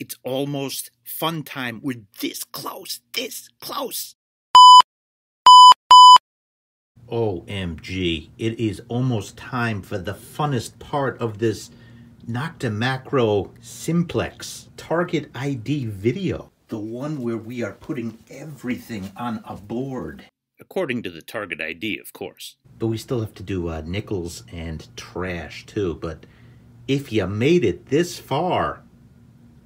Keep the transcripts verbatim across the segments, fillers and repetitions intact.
It's almost fun time. We're this close, this close. O M G, it is almost time for the funnest part of this Nokta Makro Simplex Target I D video. The one where we are putting everything on a board. According to the Target I D, of course. But we still have to do uh, nickels and trash too, but if you made it this far,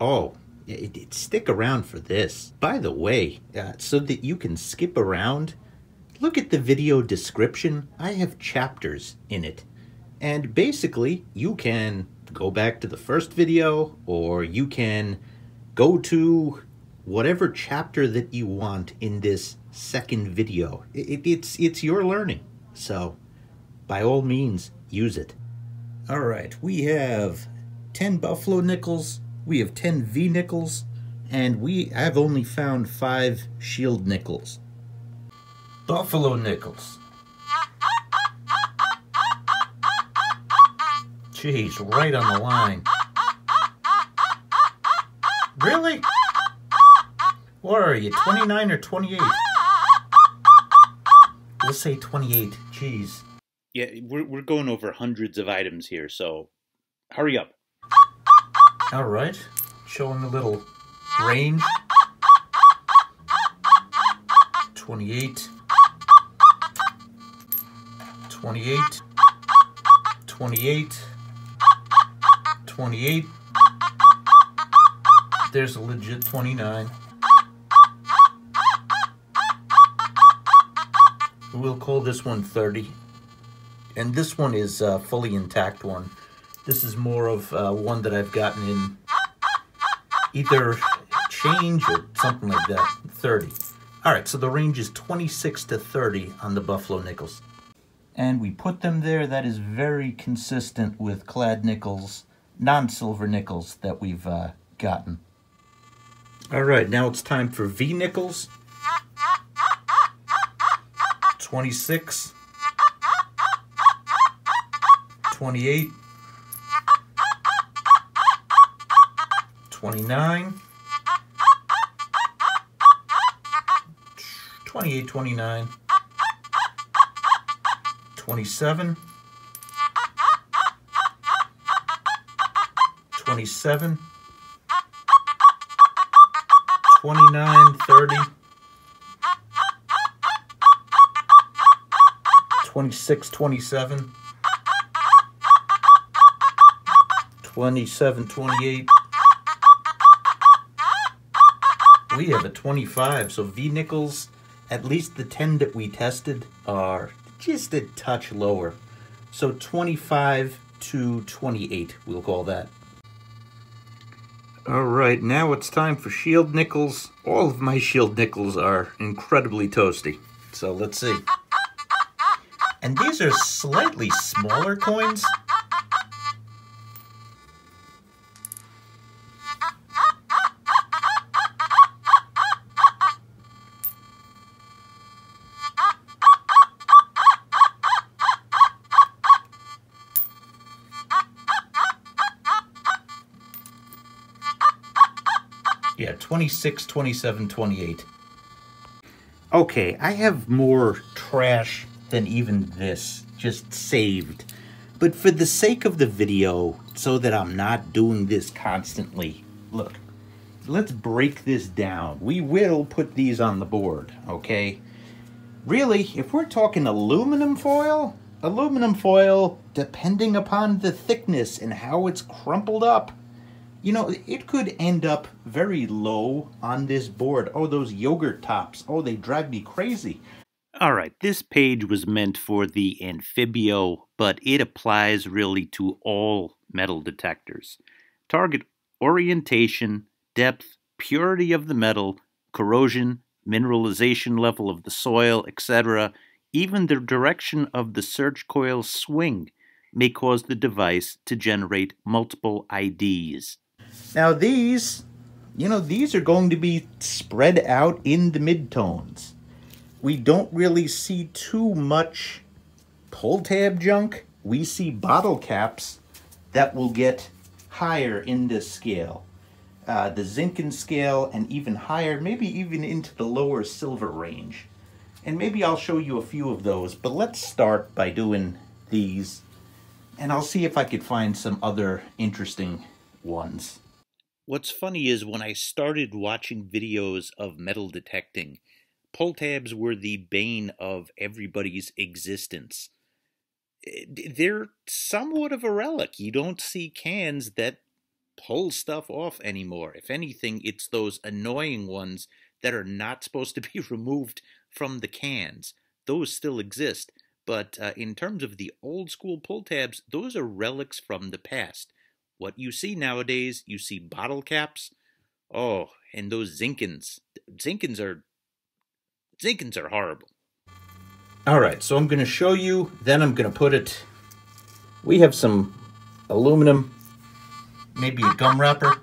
oh, it, it, stick around for this. By the way, uh, so that you can skip around, look at the video description. I have chapters in it. And basically, you can go back to the first video, or you can go to whatever chapter that you want in this second video. It, it's, it's your learning. So, by all means, use it. All right, we have ten Buffalo Nickels, we have ten V Nickels, and we I've only found five Shield Nickels. Buffalo Nickels. Jeez, right on the line. Really? What are you, twenty-nine or twenty-eight? Let's say twenty-eight, jeez. Yeah, we're, we're going over hundreds of items here, so hurry up. All right, showing a little range. twenty-eight, twenty-eight, twenty-eight, twenty-eight. There's a legit twenty-nine. We'll call this one thirty. And this one is a fully intact one. This is more of uh, one that I've gotten in either change or something like that, thirty. All right, so the range is twenty-six to thirty on the Buffalo Nickels. And we put them there. That is very consistent with clad nickels, non-silver nickels that we've uh, gotten. All right, now it's time for V Nickels. twenty-six, twenty-eight, twenty-nine, twenty-seven, twenty-seven, thirty, twenty-six, twenty-seven, twenty-seven, twenty-eight. We have a twenty-five, so V Nickels, at least the ten that we tested, are just a touch lower. So twenty-five to twenty-eight, we'll call that. All right, now it's time for Shield Nickels. All of my Shield Nickels are incredibly toasty. So let's see. And these are slightly smaller coins. Yeah, twenty-six, twenty-seven, twenty-eight. Okay, I have more trash than even this, just saved. But for the sake of the video, so that I'm not doing this constantly, look, let's break this down. We will put these on the board, okay? Really, if we're talking aluminum foil, aluminum foil, depending upon the thickness and how it's crumpled up, you know, it could end up very low on this board. Oh, those yogurt tops. Oh, they drive me crazy. All right, this page was meant for the Amphibio, but it applies really to all metal detectors. Target orientation, depth, purity of the metal, corrosion, mineralization level of the soil, et cetera. Even the direction of the search coil swing may cause the device to generate multiple I Ds. Now these, you know, these are going to be spread out in the midtones. We don't really see too much pull tab junk. We see bottle caps that will get higher in this scale. uh, the Zinken scale, and even higher, maybe even into the lower silver range. And maybe I'll show you a few of those, but let's start by doing these, and I'll see if I could find some other interesting ones. What's funny is when I started watching videos of metal detecting, pull tabs were the bane of everybody's existence. They're somewhat of a relic. You don't see cans that pull stuff off anymore. If anything, it's those annoying ones that are not supposed to be removed from the cans. Those still exist, but uh, in terms of the old school pull tabs, those are relics from the past. What you see nowadays, you see bottle caps. Oh, and those Zinkens. Zinkens are, Zinkens are horrible. All right, so I'm going to show you, then I'm going to put it, we have some aluminum, maybe a gum wrapper,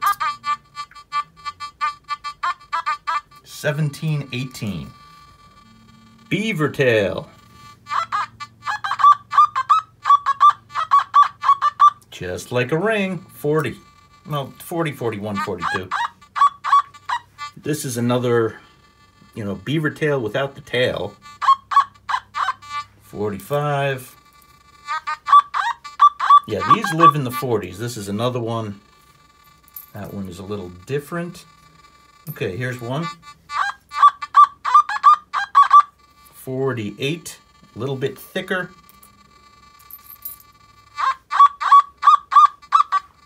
seventeen eighteen, Beaver Tail, just like a ring, forty, well, forty, forty-one, forty-two, this is another, you know, Beaver Tail without the tail, forty-five. Yeah, these live in the forties. This is another one. That one is a little different. Okay, here's one. forty-eight. A little bit thicker.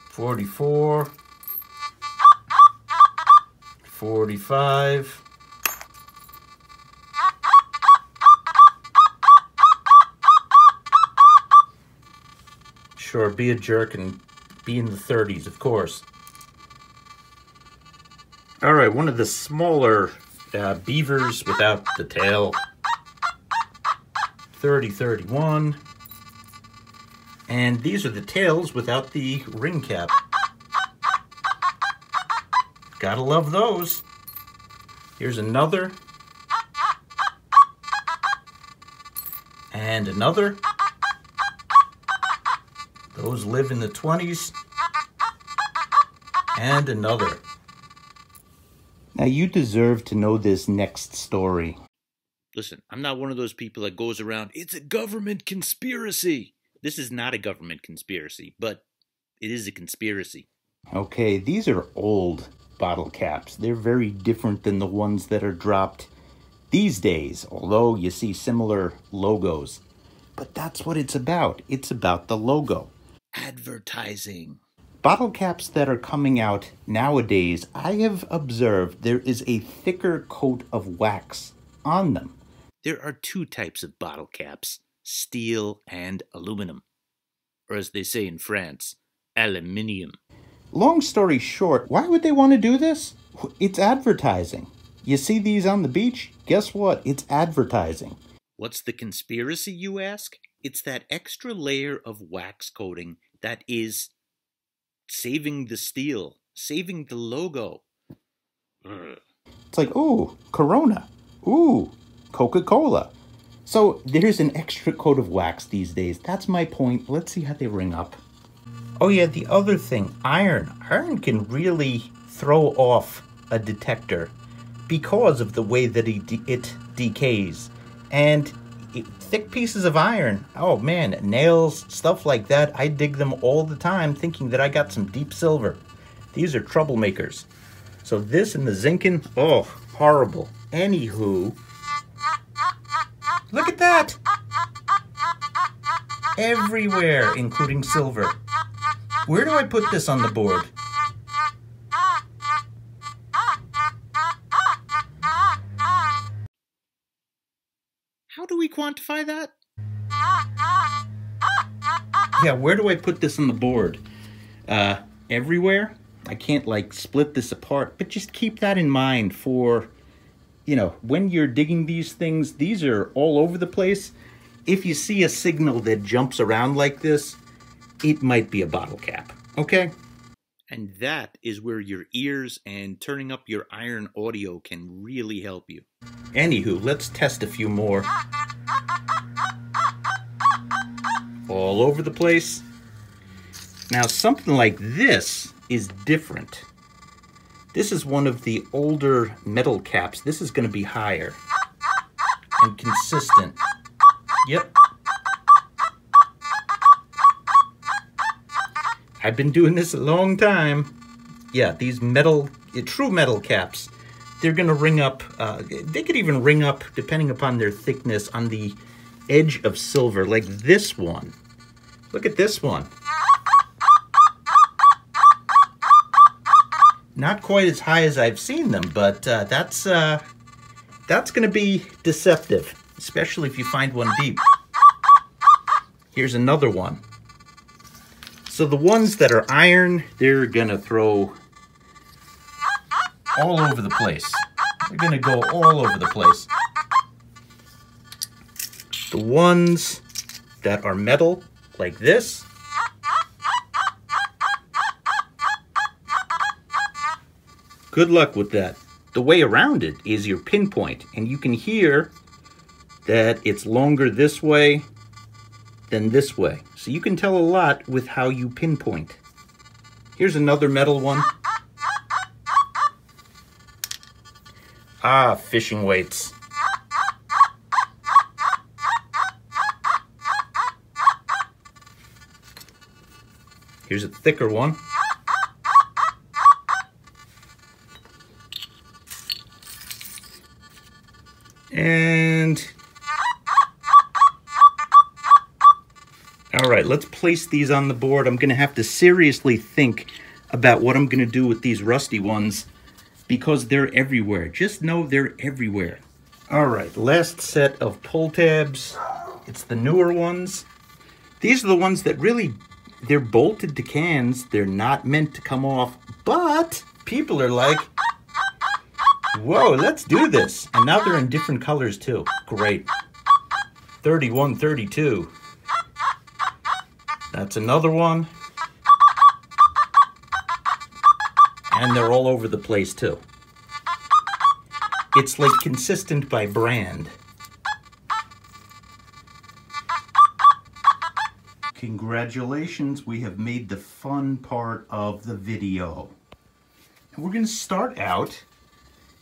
forty-four. forty-five. Or be a jerk and be in the thirties, of course. All right, one of the smaller uh, beavers without the tail. thirty, thirty-one. And these are the tails without the ring cap. Gotta love those. Here's another. And another. Those live in the twenties. And another. Now you deserve to know this next story. Listen, I'm not one of those people that goes around, it's a government conspiracy. This is not a government conspiracy, but it is a conspiracy. Okay, these are old bottle caps. They're very different than the ones that are dropped these days, although you see similar logos. But that's what it's about. It's about the logo. Advertising. Bottle caps that are coming out nowadays, I have observed there is a thicker coat of wax on them. There are two types of bottle caps, steel and aluminum. Or as they say in France, aluminium. Long story short, why would they want to do this? It's advertising. You see these on the beach? Guess what? It's advertising. What's the conspiracy, you ask? It's that extra layer of wax coating that is saving the steel, saving the logo. Ugh. It's like, ooh, Corona. Ooh, Coca-Cola. So there's an extra coat of wax these days. That's my point. Let's see how they ring up. Oh yeah, the other thing, iron. Iron can really throw off a detector because of the way that it, de it decays. And thick pieces of iron, oh man, nails, stuff like that, I dig them all the time thinking that I got some deep silver. These are troublemakers. So this and the Zinken, oh, horrible. Anywho, look at that! Everywhere, including silver. Where do I put this on the board? Quantify that? Yeah, where do I put this on the board? Uh, everywhere? I can't like split this apart, but just keep that in mind for, you know, when you're digging these things, these are all over the place. If you see a signal that jumps around like this, it might be a bottle cap, okay? And that is where your ears and turning up your iron audio can really help you. Anywho, let's test a few more. All over the place. Now something like this is different. This is one of the older metal caps. This is going to be higher and consistent. Yep. I've been doing this a long time. Yeah, these metal, true metal caps, they're going to ring up, uh, they could even ring up, depending upon their thickness, on the edge of silver, like this one. Look at this one. Not quite as high as I've seen them, but uh, that's, uh, that's going to be deceptive, especially if you find one deep. Here's another one. So the ones that are iron, they're going to throw all over the place. They're going to go all over the place. The ones that are metal, like this, good luck with that. The way around it is your pinpoint, and you can hear that it's longer this way than this way. So you can tell a lot with how you pinpoint. Here's another metal one. Ah, fishing weights. Here's a thicker one. And all right, let's place these on the board. I'm gonna have to seriously think about what I'm gonna do with these rusty ones, because they're everywhere. Just know they're everywhere. All right, last set of pull tabs. It's the newer ones. These are the ones that really, they're bolted to cans. They're not meant to come off, but people are like, whoa, let's do this. And now they're in different colors too. Great. thirty-one, thirty-two. That's another one. And they're all over the place too. It's like consistent by brand. Congratulations, we have made the fun part of the video. And we're gonna start out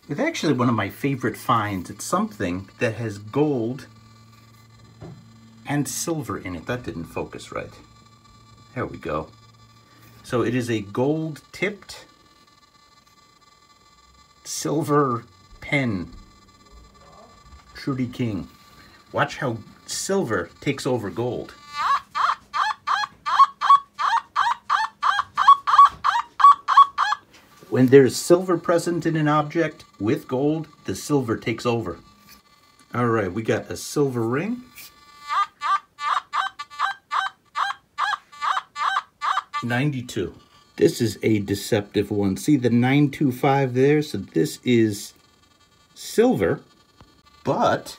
with actually one of my favorite finds. It's something that has gold and silver in it. That didn't focus right. There we go. So it is a gold-tipped silver pen. Trudy King. Watch how silver takes over gold. When there's silver present in an object with gold, the silver takes over. All right, we got a silver ring. ninety-two. This is a deceptive one. See the nine two five there? So this is silver, but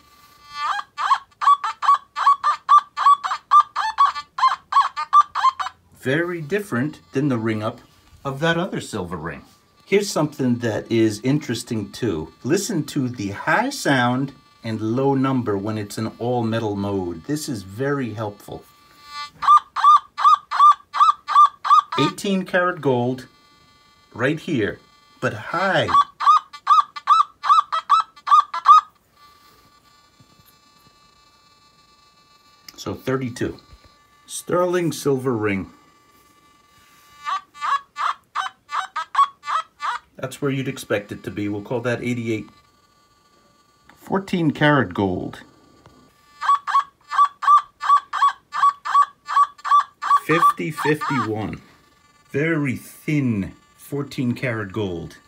very different than the ring up of that other silver ring. Here's something that is interesting too. Listen to the high sound and low number when it's in all metal mode. This is very helpful. eighteen karat gold right here, but high. So thirty-two. Sterling silver ring. That's where you'd expect it to be. We'll call that eighty-eight. fourteen karat gold. fifty, fifty-one. Very thin fourteen karat gold.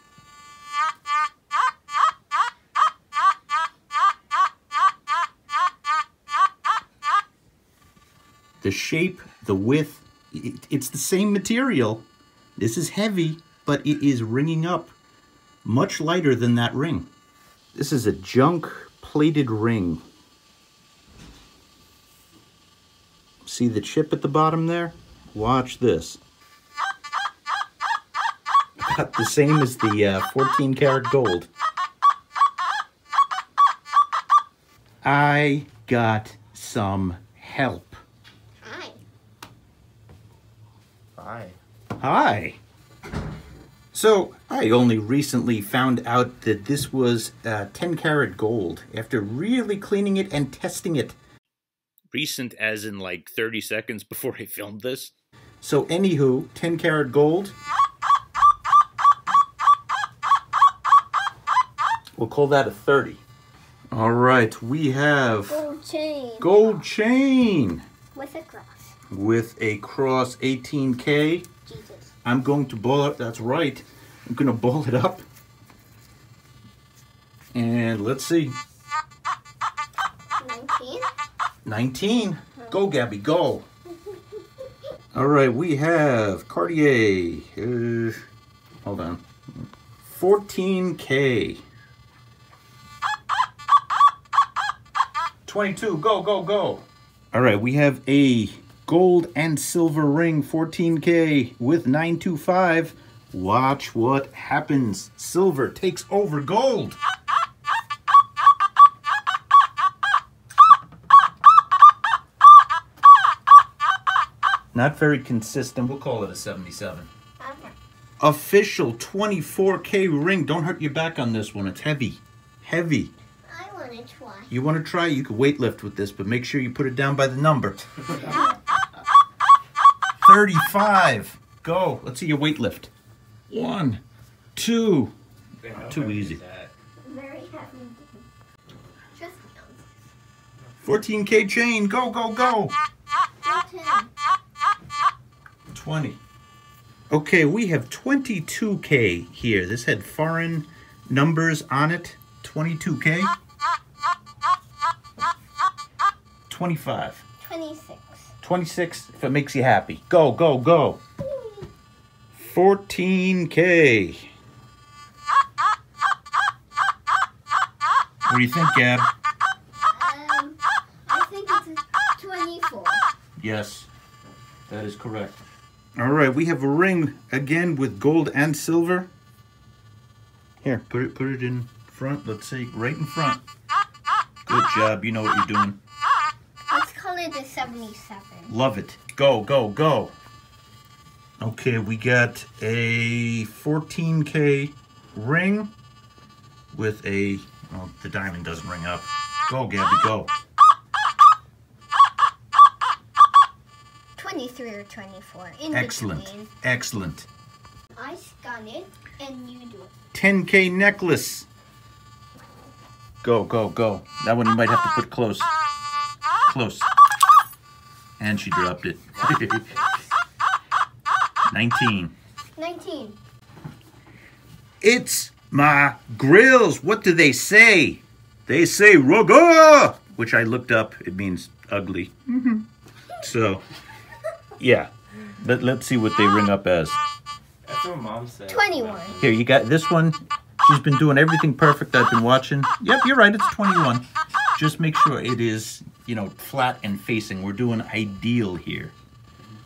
The shape, the width, it, it's the same material. This is heavy, but it is ringing up much lighter than that ring. This is a junk plated ring. See the chip at the bottom there? Watch this. The same as the uh, fourteen karat gold. I got some help. Hi. Hi. Hi. So I only recently found out that this was uh, ten karat gold after really cleaning it and testing it. Recent as in like thirty seconds before I filmed this? So anywho, ten karat gold. We'll call that a thirty. All right, we have... Gold chain. Gold chain. With a cross. With a cross, eighteen K. Jesus. I'm going to ball it, that's right. I'm gonna ball it up. And let's see. nineteen? nineteen. Go, Gabby, go. All right, we have Cartier. Uh, hold on. fourteen K. twenty-two, go, go, go. All right, we have a gold and silver ring, fourteen K with nine two five. Watch what happens. Silver takes over gold. Not very consistent. We'll call it a seventy-seven. Okay. Official twenty-four K ring. Don't hurt your back on this one. It's heavy. Heavy. Try. You want to try? You can weightlift with this, but make sure you put it down by the number. thirty-five. Go. Let's see your weightlift. One, two. Not too easy. Very heavy. Just fourteen K chain. Go, go, go. twenty. Okay, we have twenty-two K here. This had foreign numbers on it. twenty-two K. twenty-five. twenty-six. twenty-six, if it makes you happy. Go, go, go. fourteen K. What do you think, Gab? Um, I think it's twenty-four. Yes, that is correct. All right, we have a ring again with gold and silver. Here, put it, put it in front. Let's see, right in front. Good job. You know what you're doing. The seventy-seven. Love it. Go, go, go. Okay, we got a fourteen K ring with a... Well, the diamond doesn't ring up. Go, Gabby, go. twenty-three or twenty-four. In excellent. Between. Excellent. I scan it and you do it. ten K necklace. Go, go, go. That one you might have to put close. Close. And she dropped it. nineteen. nineteen. It's my grills. What do they say? They say rogo, which I looked up. It means ugly. Mm-hmm. So, yeah. Let, let's see what they ring up as. That's what Mom said. twenty-one. Here, you got this one. She's been doing everything perfect. I've been watching. Yep, you're right. It's twenty-one. Just make sure it is, you know, flat and facing. We're doing ideal here.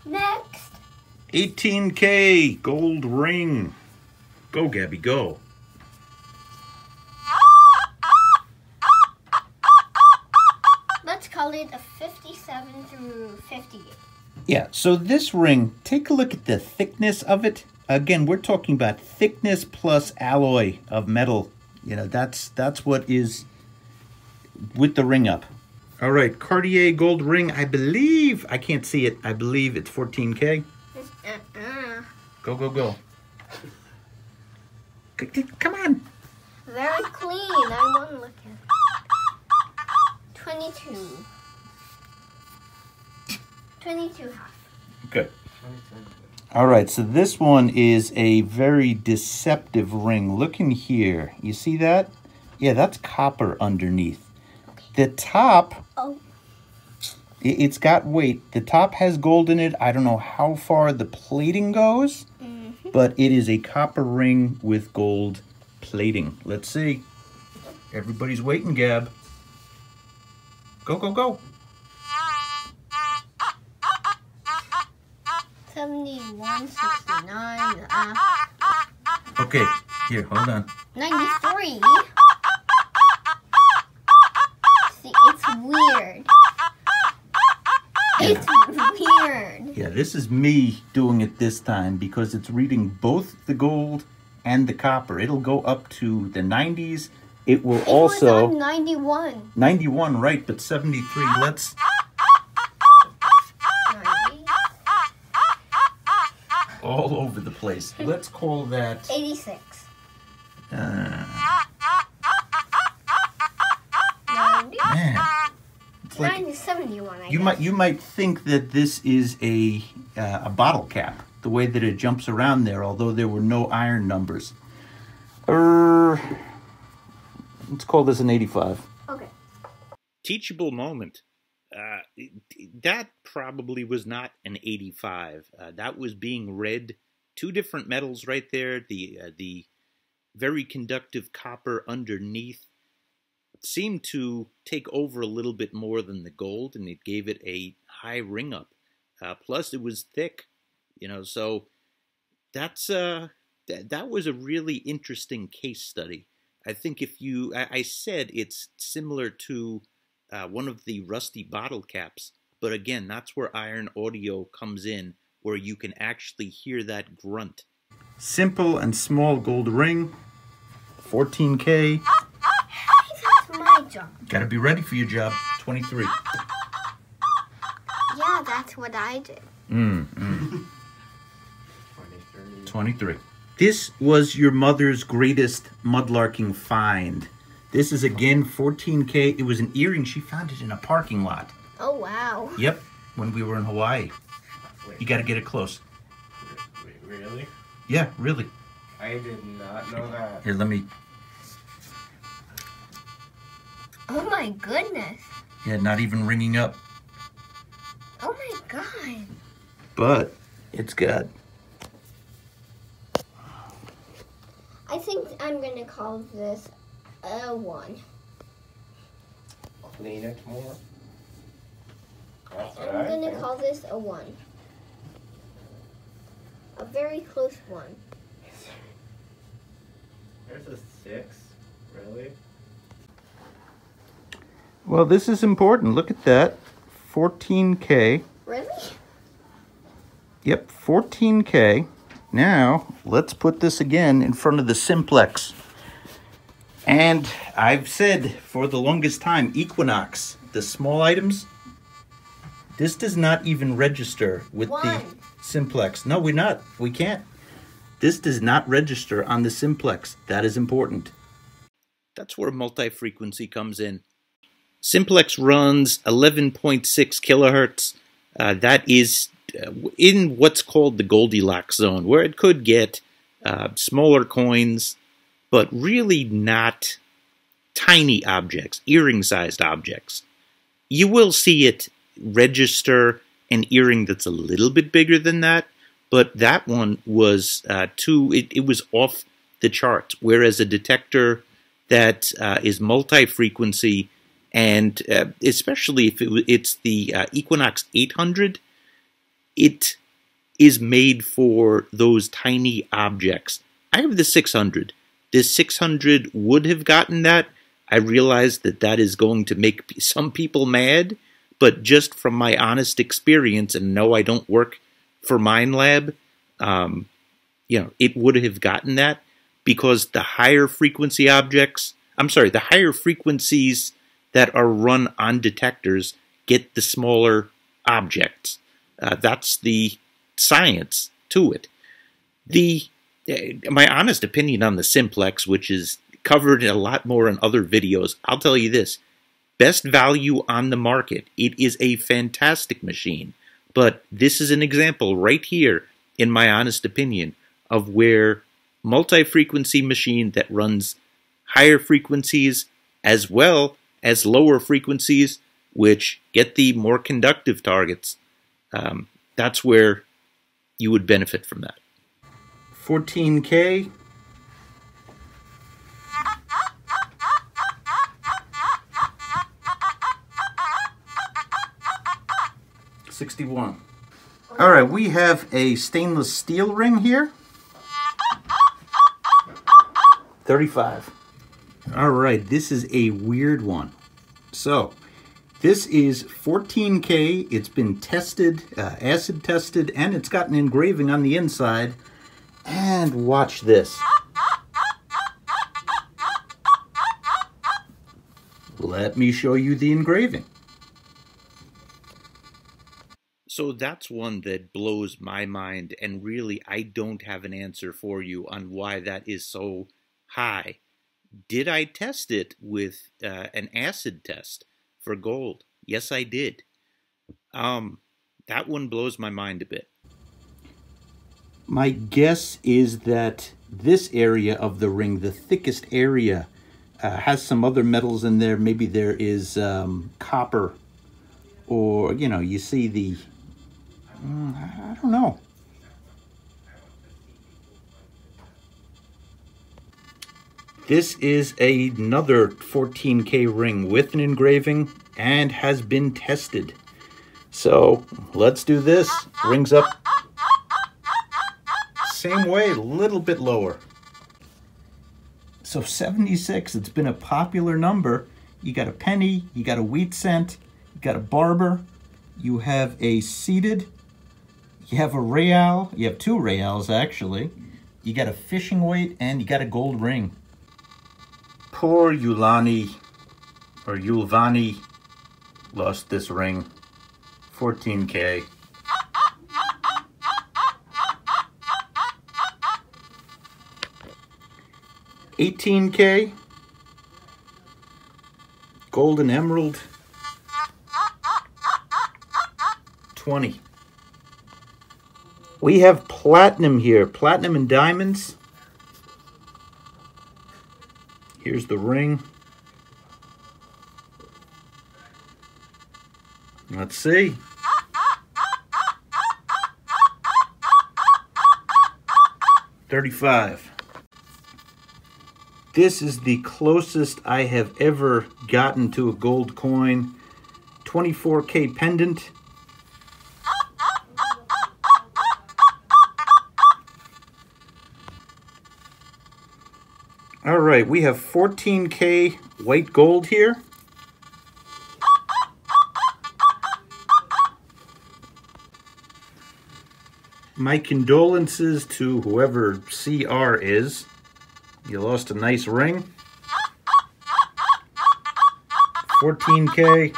Next. eighteen K gold ring. Go, Gabby, go. Let's call it a fifty-seven through fifty-eight. Yeah, so this ring, take a look at the thickness of it. Again, we're talking about thickness plus alloy of metal. You know, that's that's what is... with the ring up. All right, Cartier gold ring, I believe, I can't see it, I believe it's fourteen K. Uh-uh. Go, go, go. Come on. Very clean, I want to look at it. twenty-two. twenty-two. Good. All right, so this one is a very deceptive ring. Look in here, you see that? Yeah, that's copper underneath. The top, oh. It's got weight. The top has gold in it. I don't know how far the plating goes, mm-hmm. But it is a copper ring with gold plating. Let's see. Everybody's waiting, Gab. Go, go, go. seventy-one sixty-nine. Uh. Okay, here, hold on. ninety-three. Weird. It's weird. Yeah, this is me doing it this time because it's reading both the gold and the copper. It'll go up to the nineties. It will it also was on ninety-one. ninety-one, right? But seventy-three. Let's. ninety. All over the place. Let's call that eighty-six. Uh, ninety. Man. Like, ninety, seventy-one, I you guess. might you might think that this is a uh, a bottle cap, the way that it jumps around there, although there were no iron numbers. Er, let's call this an eighty-five. Okay. Teachable moment. Uh, that probably was not an eighty-five. Uh, that was being read. Two different metals right there. The uh, the very conductive copper underneath seemed to take over a little bit more than the gold, and it gave it a high ring up. Uh, plus, it was thick, you know. So that's uh, th that was a really interesting case study. I think if you, I, I said it's similar to uh, one of the rusty bottle caps, but again, that's where iron audio comes in, where you can actually hear that grunt. Simple and small gold ring, fourteen K. Job. Gotta be ready for your job. twenty-three. Yeah, that's what I did. Mm, mm. twenty-three. This was your mother's greatest mudlarking find. This is again fourteen K. It was an earring. She found it in a parking lot. Oh, wow. Yep, when we were in Hawaii. You gotta get it close. Wait, really? Yeah, really. I did not know that. Here, let me... Oh my goodness. Yeah, not even ringing up. Oh my god. But it's good. I think I'm gonna call this a one. Clean it more. That's I'm right, gonna call this a one. A very close one. There's a six, really? Well, this is important. Look at that. fourteen K. Really? Yep, fourteen K. Now, let's put this again in front of the Simplex. And I've said for the longest time, Equinox, the small items, this does not even register with One. the Simplex. No, we're not. We can't. This does not register on the Simplex. That is important. That's where multi-frequency comes in. Simplex runs eleven point six kilohertz. Uh, that is in what's called the Goldilocks zone, where it could get uh, smaller coins, but really not tiny objects, earring-sized objects. You will see it register an earring that's a little bit bigger than that, but that one was uh, too, it, it was off the charts, whereas a detector that uh, is multi-frequency, and uh, especially if it, it's the uh, Equinox eight hundred, it is made for those tiny objects. I have the six hundred. This six hundred would have gotten that. I realize that that is going to make some people mad, but just from my honest experience, and no, I don't work for Minelab, um, you know, it would have gotten that because the higher frequency objects, I'm sorry, the higher frequencies that are run on detectors get the smaller objects. Uh, that's the science to it. The uh, my honest opinion on the Simplex, which is covered a lot more in other videos, I'll tell you this, best value on the market. It is a fantastic machine, but this is an example right here, in my honest opinion, of where multi-frequency machine that runs higher frequencies as well as lower frequencies, which get the more conductive targets, um, that's where you would benefit from that. fourteen K. sixty-one. All right, we have a stainless steel ring here. thirty-five. All right, this is a weird one. So, this is fourteen K. It's been tested, uh, acid tested, and it's got an engraving on the inside. And watch this. Let me show you the engraving. So that's one that blows my mind, and really I don't have an answer for you on why that is so high. Did I test it with uh, an acid test for gold? Yes, I did. Um, that one blows my mind a bit. My guess is that this area of the ring, the thickest area, uh, has some other metals in there. Maybe there is um, copper, or, you know, you see the, um, I don't know. This is another fourteen K ring with an engraving and has been tested. So let's do this. Rings up same way, a little bit lower. So seventy-six, it's been a popular number. You got a penny, you got a wheat cent, you got a barber, you have a seated, you have a real, you have two reals actually, you got a fishing weight, and you got a gold ring. Poor Yulani, or Yulvani, lost this ring, fourteen K. eighteen K, golden emerald, twenty. We have platinum here, platinum and diamonds. Here's the ring. Let's see. thirty-five. This is the closest I have ever gotten to a gold coin. twenty-four K pendant. All right, we have fourteen K white gold here. My condolences to whoever C R is. You lost a nice ring. fourteen K.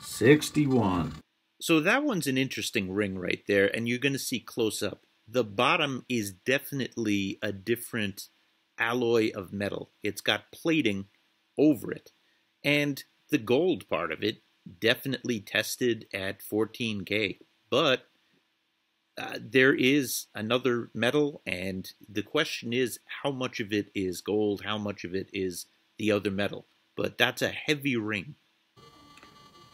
sixty-one. So that one's an interesting ring right there, and you're going to see close up. The bottom is definitely a different alloy of metal. It's got plating over it, and the gold part of it definitely tested at fourteen K, but uh, there is another metal, and the question is how much of it is gold, how much of it is the other metal, but that's a heavy ring.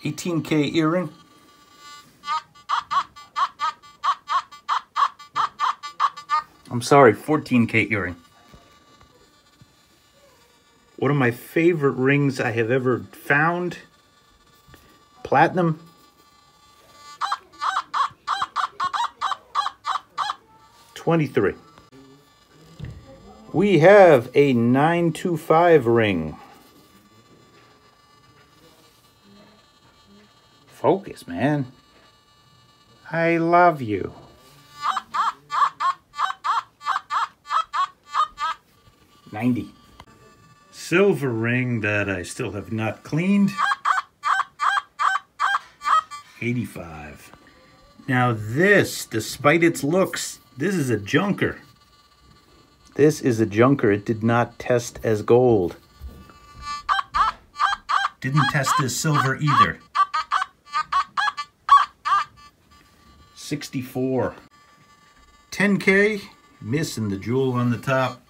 eighteen K earring. I'm sorry, fourteen K earring. One of my favorite rings I have ever found. Platinum. twenty-three. We have a nine two five ring. Focus, man. I love you. ninety. Silver ring that I still have not cleaned. eighty-five. Now this, despite its looks, this is a junker. This is a junker. It did not test as gold. Didn't test as silver either. sixty-four. ten K, missing the jewel on the top.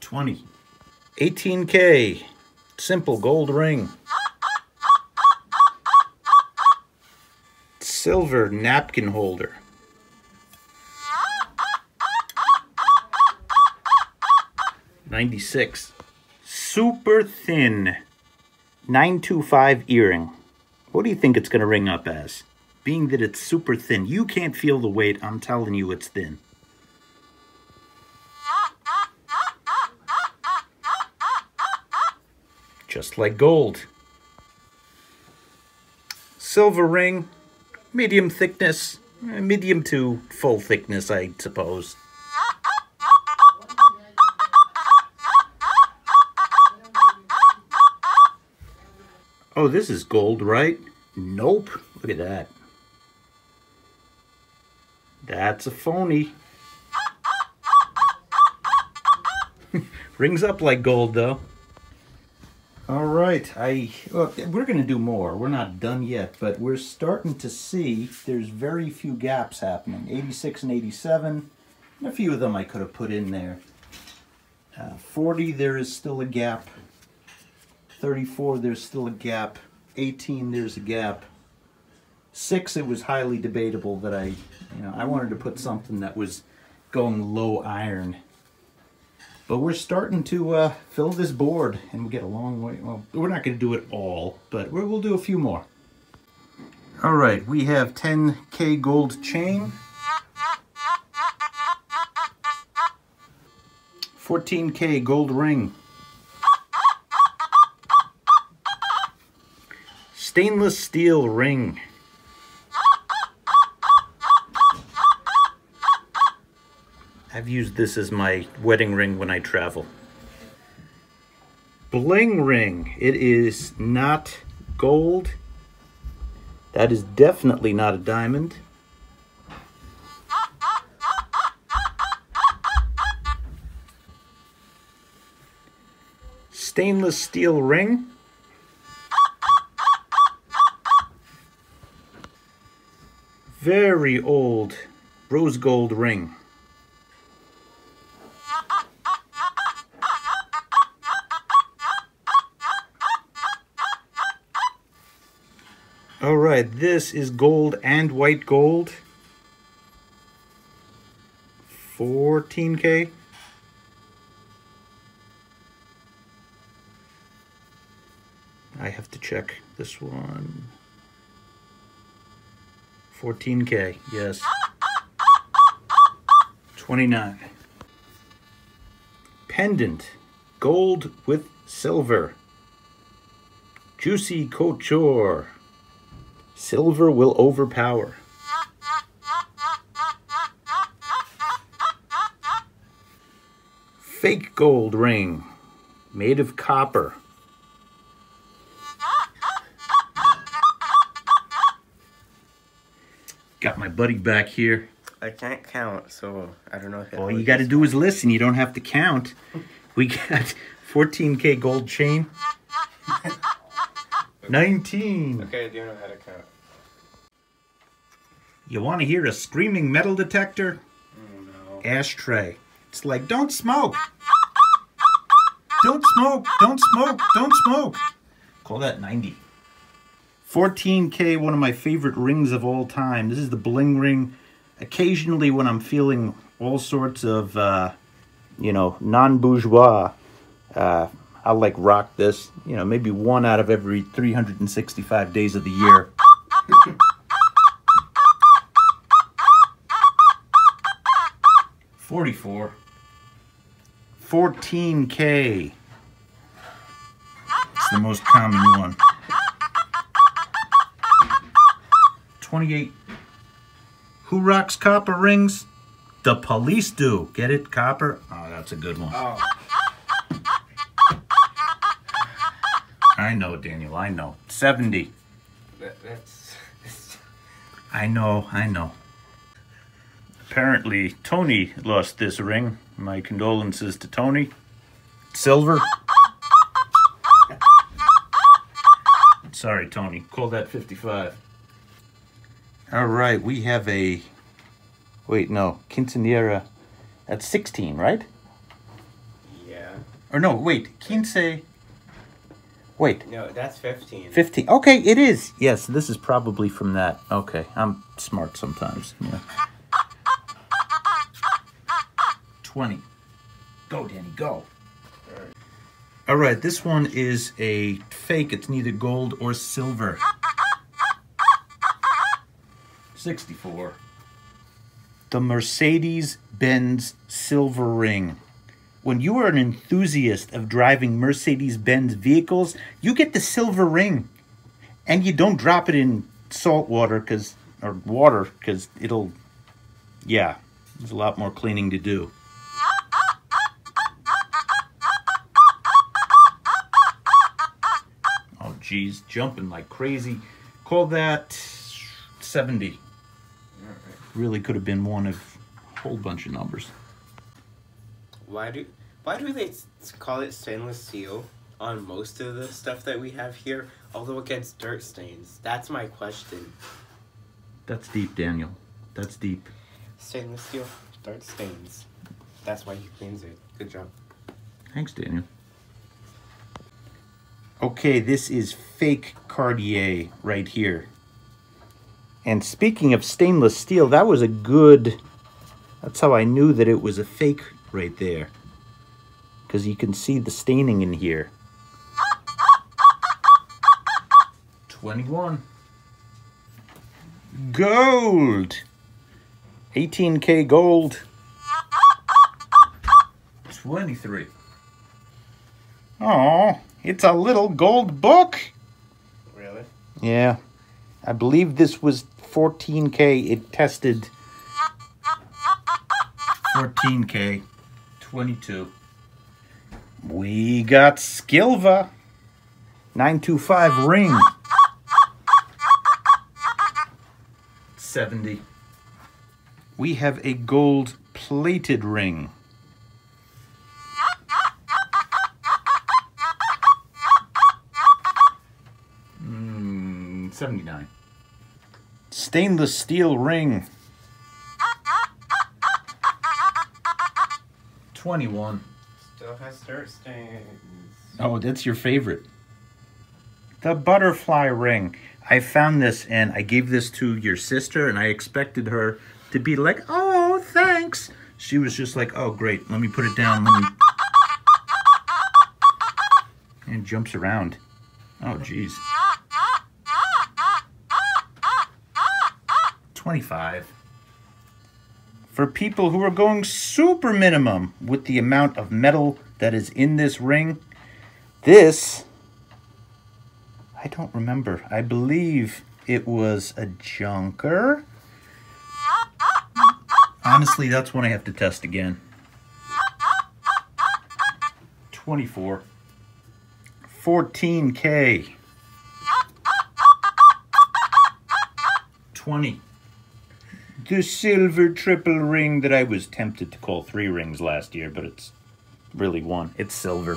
twenty. eighteen K, simple gold ring. Silver napkin holder. ninety-six. Super thin nine two five earring. What do you think it's going to ring up as? Being that it's super thin, you can't feel the weight. I'm telling you it's thin. Just like gold. Silver ring, medium thickness, medium to full thickness, I suppose. Oh, this is gold, right? Nope. Look at that. That's a phony. Rings up like gold, though. All right, I look, we're going to do more. We're not done yet, but we're starting to see there's very few gaps happening. eighty-six and eighty-seven, and a few of them I could have put in there. Uh, forty, there is still a gap. thirty-four, there's still a gap. eighteen, there's a gap. six, it was highly debatable that I, you know, I wanted to put something that was going low iron. But we're starting to uh, fill this board, and we get a long way. Well, we're not going to do it all, but we'll do a few more. All right, we have ten K gold chain, fourteen K gold ring, stainless steel ring, I've used this as my wedding ring when I travel. Bling ring. It is not gold. That is definitely not a diamond. Stainless steel ring. Very old rose gold ring. All right, this is gold and white gold. fourteen K. I have to check this one. fourteen K, yes. twenty-nine. Pendant, gold with silver. Juicy Couture. Silver will overpower. Fake gold ring, made of copper. Got my buddy back here. I can't count, so I don't know if... All you got to do is listen. You don't have to count. We got fourteen K gold chain. nineteen. Okay, I do know how to count. You want to hear a screaming metal detector? Oh, no. Ashtray. It's like, don't smoke. Don't smoke. Don't smoke. Don't smoke. Call that ninety. fourteen K, one of my favorite rings of all time. This is the bling ring. Occasionally when I'm feeling all sorts of, uh, you know, non-bourgeois, uh, I'll like rock this. You know, maybe one out of every three hundred sixty-five days of the year. forty-four. fourteen K. It's the most common one. twenty-eight. Who rocks copper rings? The police do. Get it? Copper? Oh, that's a good one. Oh. I know, Daniel, I know. seventy. That, that's... I know, I know. Apparently, Tony lost this ring. My condolences to Tony. Silver. Sorry, Tony. Call that fifty-five. All right, we have a... Wait, no. Quinceañera. That's sixteen, right? Yeah. Or no, wait. Quince... Wait. No, that's fifteen. fifteen. Okay, it is. Yes, this is probably from that. Okay, I'm smart sometimes. Yeah. twenty. Go, Danny, go. All right. All right, this one is a fake. It's neither gold or silver. sixty-four. The Mercedes-Benz silver ring. When you are an enthusiast of driving Mercedes-Benz vehicles, you get the silver ring. And you don't drop it in salt water cause, or water because it'll, yeah, there's a lot more cleaning to do. She's jumping like crazy. Call that seventy. All right. Really could have been one of a whole bunch of numbers. Why do why do they call it stainless steel on most of the stuff that we have here, although it gets dirt stains? That's my question. That's deep, Daniel. That's deep. Stainless steel, dirt stains. That's why he cleans it. Good job. Thanks, Daniel. Okay, this is fake Cartier right here. And speaking of stainless steel, that was a good... That's how I knew that it was a fake right there. Because you can see the staining in here. twenty-one. Gold! eighteen K gold. twenty-three. Oh, it's a little gold book. Really? Yeah. I believe this was fourteen K. It tested fourteen K. twenty-two. We got Skilva. nine two five ring. seventy. We have a gold plated ring. seventy-nine. Stainless steel ring. twenty-one. Still has dirt stains. Oh, that's your favorite. The butterfly ring. I found this and I gave this to your sister and I expected her to be like, oh, thanks. She was just like, oh, great. Let me put it down. Let me... And jumps around. Oh, geez. twenty-five. For people who are going super minimum with the amount of metal that is in this ring, this, I don't remember. I believe it was a junker. Honestly, that's one I have to test again. twenty-four. fourteen K. twenty. The silver triple ring that I was tempted to call three rings last year, but it's really one. It's silver.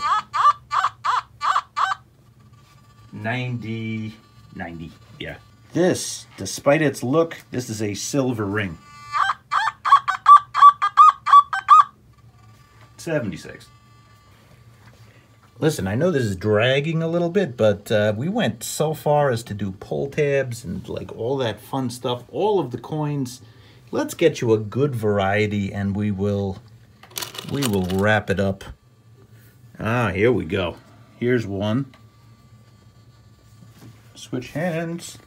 ninety, ninety, yeah. This, despite its look, this is a silver ring. seventy-six. Listen, I know this is dragging a little bit, but uh, we went so far as to do pull tabs and like all that fun stuff, all of the coins. Let's get you a good variety and we will, we will wrap it up. Ah, here we go. Here's one. Switch hands.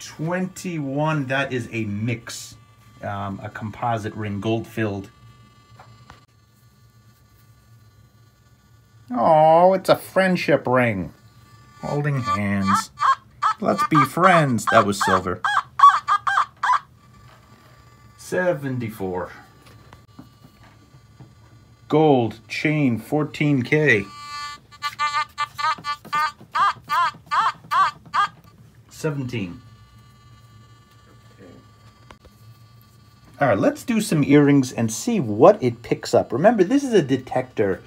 twenty-one, that is a mix, um, a composite ring, gold-filled. Oh, it's a friendship ring. Holding hands. Let's be friends. That was silver. seventy-four. Gold chain fourteen K. seventeen. All right, let's do some earrings and see what it picks up. Remember, this is a detector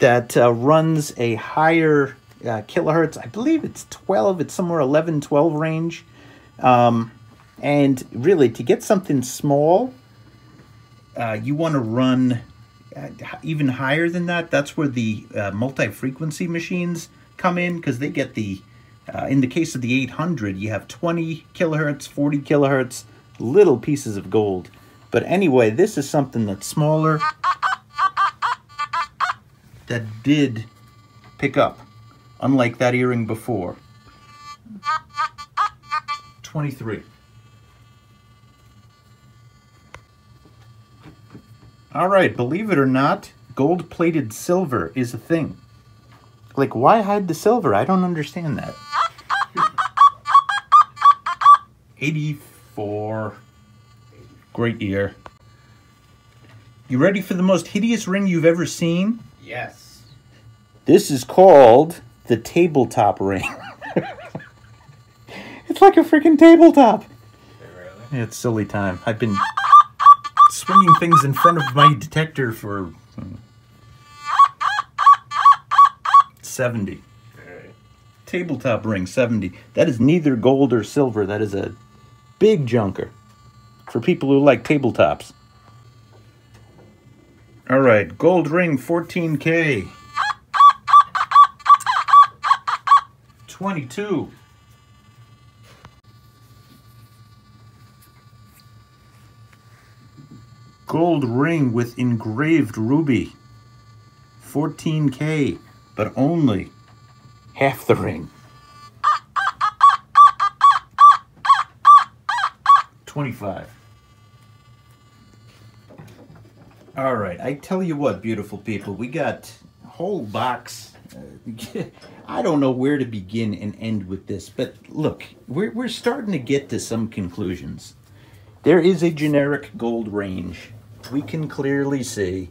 that uh, runs a higher uh, kilohertz. I believe it's twelve. It's somewhere eleven, twelve range. Um, and really, to get something small, uh, you want to run uh, even higher than that. That's where the uh, multi-frequency machines come in, because they get the, uh, in the case of the eight hundred, you have twenty kilohertz, forty kilohertz, little pieces of gold. But anyway, this is something that's smaller that did pick up, unlike that earring before. twenty-three. All right, believe it or not, gold-plated silver is a thing. Like, why hide the silver? I don't understand that. eighty-four. Great ear. You ready for the most hideous ring you've ever seen? Yes. This is called the tabletop ring. It's like a freaking tabletop. Really? It's silly time. I've been swinging things in front of my detector for seventy. Right. Tabletop ring, seventy. That is neither gold or silver. That is a big junker for people who like tabletops. All right, gold ring, fourteen K. twenty-two. Gold ring with engraved ruby, fourteen K, but only half the ring. twenty-five. All right, I tell you what, beautiful people, we got a whole box. Uh, I don't know where to begin and end with this, but look, we're, we're starting to get to some conclusions. There is a generic gold range. We can clearly see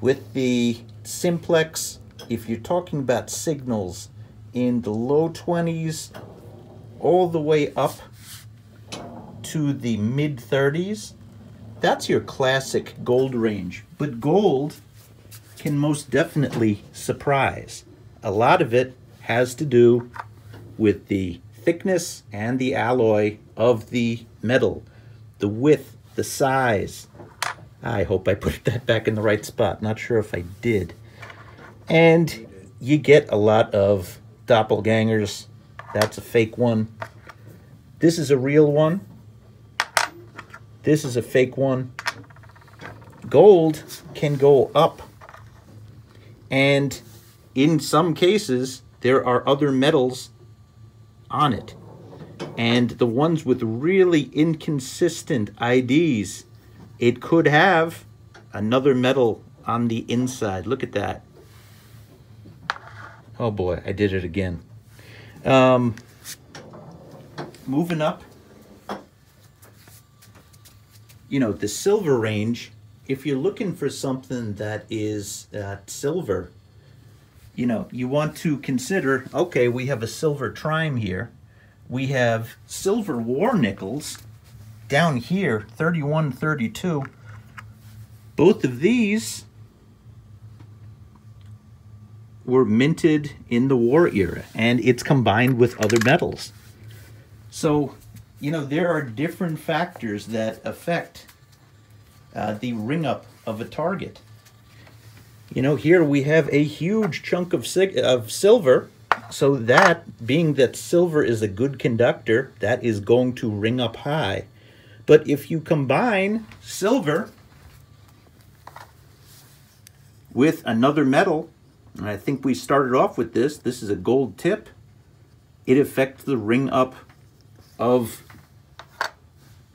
with the simplex, if you're talking about signals in the low twenties, all the way up to the mid thirties, that's your classic gold range. But gold can most definitely surprise. A lot of it has to do with the thickness and the alloy of the metal, the width, the size. I hope I put that back in the right spot. Not sure if I did. And you get a lot of doppelgangers. That's a fake one. This is a real one. This is a fake one. Gold can go up. And in some cases, there are other metals on it. And the ones with really inconsistent I Ds, it could have another metal on the inside. Look at that. Oh boy, I did it again. Um, moving up. You know, the silver range, if you're looking for something that is uh, silver, you know, you want to consider, okay, we have a silver trime here. We have silver war nickels down here, thirty-one, thirty-two. Both of these were minted in the war era, and it's combined with other metals. So, you know, there are different factors that affect uh, the ring up of a target. You know, here we have a huge chunk of, of silver. So that, being that silver is a good conductor, that is going to ring up high. But if you combine silver with another metal, and I think we started off with this, this is a gold tip, it affects the ring up of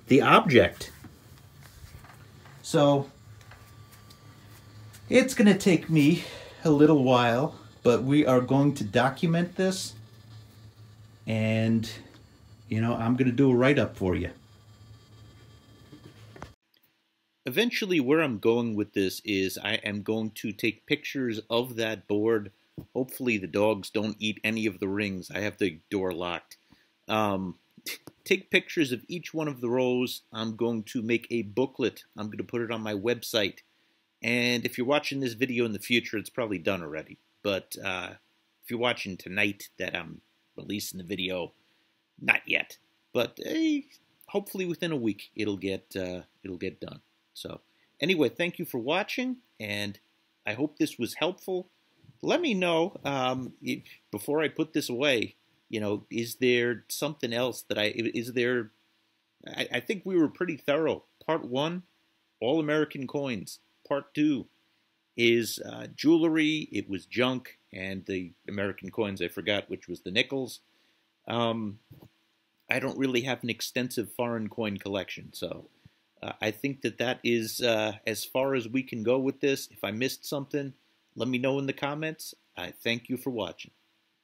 the object. So it's going to take me a little while, but we are going to document this, and you know, I'm going to do a write-up for you. Eventually, where I'm going with this is I am going to take pictures of that board. Hopefully the dogs don't eat any of the rings. I have the door locked. Um, Take pictures of each one of the rows. I'm going to make a booklet. I'm going to put it on my website. And if you're watching this video in the future, it's probably done already. But uh, if you're watching tonight that I'm releasing the video, not yet. But eh, hopefully within a week it'll get uh, it'll get done. So anyway, thank you for watching, and I hope this was helpful. Let me know um, if, before I put this away. You know, is there something else that I, is there, I, I think we were pretty thorough. Part one, all American coins. Part two is uh, jewelry, it was junk, and the American coins I forgot, which was the nickels. Um, I don't really have an extensive foreign coin collection, so uh, I think that that is uh, as far as we can go with this. If I missed something, let me know in the comments. I thank you for watching.